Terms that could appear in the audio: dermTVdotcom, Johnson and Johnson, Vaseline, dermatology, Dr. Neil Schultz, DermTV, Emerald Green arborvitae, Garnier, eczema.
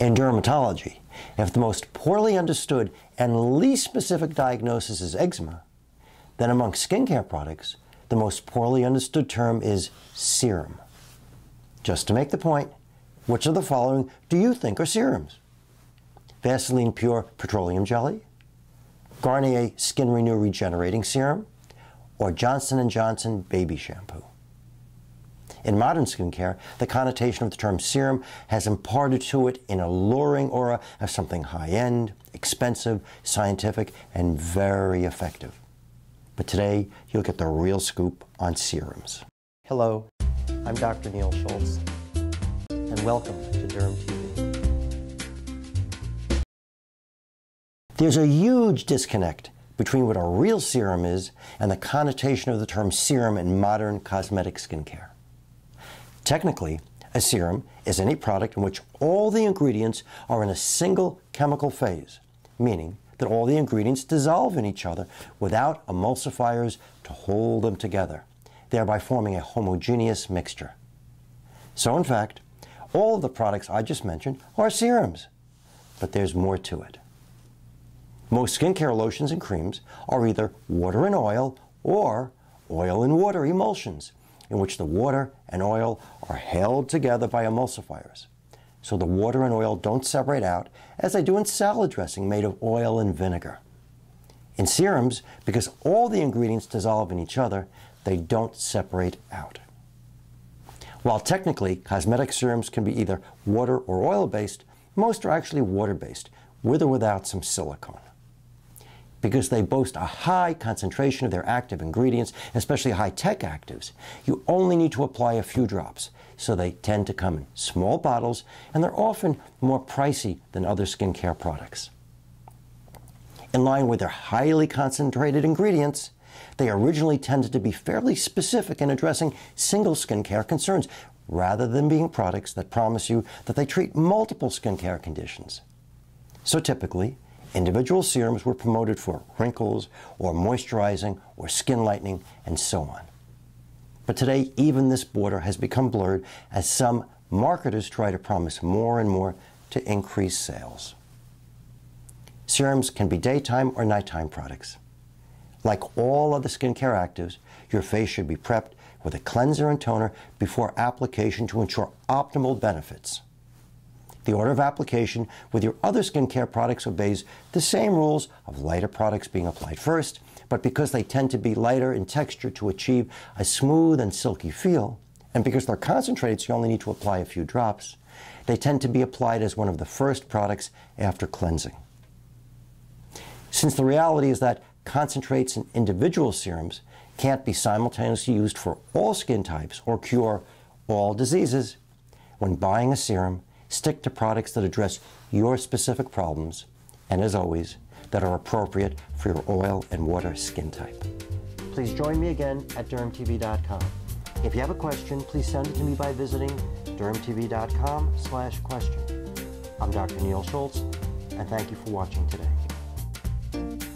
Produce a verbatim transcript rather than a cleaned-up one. in dermatology, if the most poorly understood and least specific diagnosis is eczema, then among skincare products, the most poorly understood term is serum. Just to make the point, which of the following do you think are serums? Vaseline Pure Petroleum Jelly, Garnier Skin Renew Regenerating Serum, or Johnson and Johnson Baby Shampoo? In modern skincare, the connotation of the term serum has imparted to it an alluring aura of something high-end, expensive, scientific, and very effective. But today, you'll get the real scoop on serums. Hello, I'm Doctor Neil Schultz, and welcome to Derm T V. There's a huge disconnect between what a real serum is and the connotation of the term serum in modern cosmetic skincare. Technically, a serum is any product in which all the ingredients are in a single chemical phase, meaning that all the ingredients dissolve in each other without emulsifiers to hold them together, thereby forming a homogeneous mixture. So in fact, all of the products I just mentioned are serums, but there's more to it. Most skincare lotions and creams are either water and oil or oil and water emulsions, in which the water and oil are held together by emulsifiers, so the water and oil don't separate out as they do in salad dressing made of oil and vinegar. In serums, because all the ingredients dissolve in each other, they don't separate out. While technically cosmetic serums can be either water or oil-based, most are actually water-based, with or without some silicone. Because they boast a high concentration of their active ingredients, especially high-tech actives, you only need to apply a few drops, so they tend to come in small bottles, and they're often more pricey than other skincare products. In line with their highly concentrated ingredients, they originally tended to be fairly specific in addressing single skincare concerns, rather than being products that promise you that they treat multiple skincare conditions. So typically, individual serums were promoted for wrinkles, or moisturizing, or skin lightening, and so on. But today, even this border has become blurred as some marketers try to promise more and more to increase sales. Serums can be daytime or nighttime products. Like all other skincare actives, your face should be prepped with a cleanser and toner before application to ensure optimal benefits. The order of application with your other skincare products obeys the same rules of lighter products being applied first, but because they tend to be lighter in texture to achieve a smooth and silky feel, and because they're concentrated so you only need to apply a few drops, they tend to be applied as one of the first products after cleansing. Since the reality is that concentrates in individual serums can't be simultaneously used for all skin types or cure all diseases, when buying a serum, stick to products that address your specific problems, and as always, that are appropriate for your oil and water skin type. Please join me again at Derm T V dot com. If you have a question, please send it to me by visiting Derm T V dot com slash question. I'm Doctor Neil Schultz, and thank you for watching today.